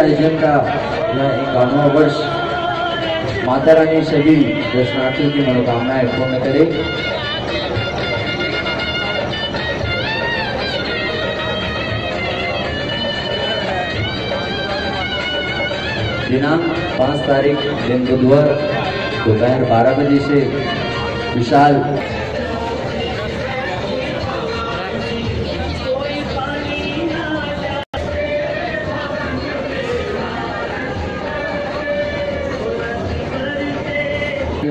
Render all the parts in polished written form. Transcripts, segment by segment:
आयोजन का यह 51वां वर्ष माता रानी सभी दर्शनार्थियों की मनोकामनाएं पूर्ण करे। दिनांक 5 तारीख दिन बुधवार दोपहर 12 बजे से विशाल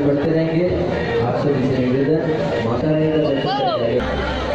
बढ़ते रहेंगे। आप सभी से निवेदन माता रानी का दर्शन करते रहें।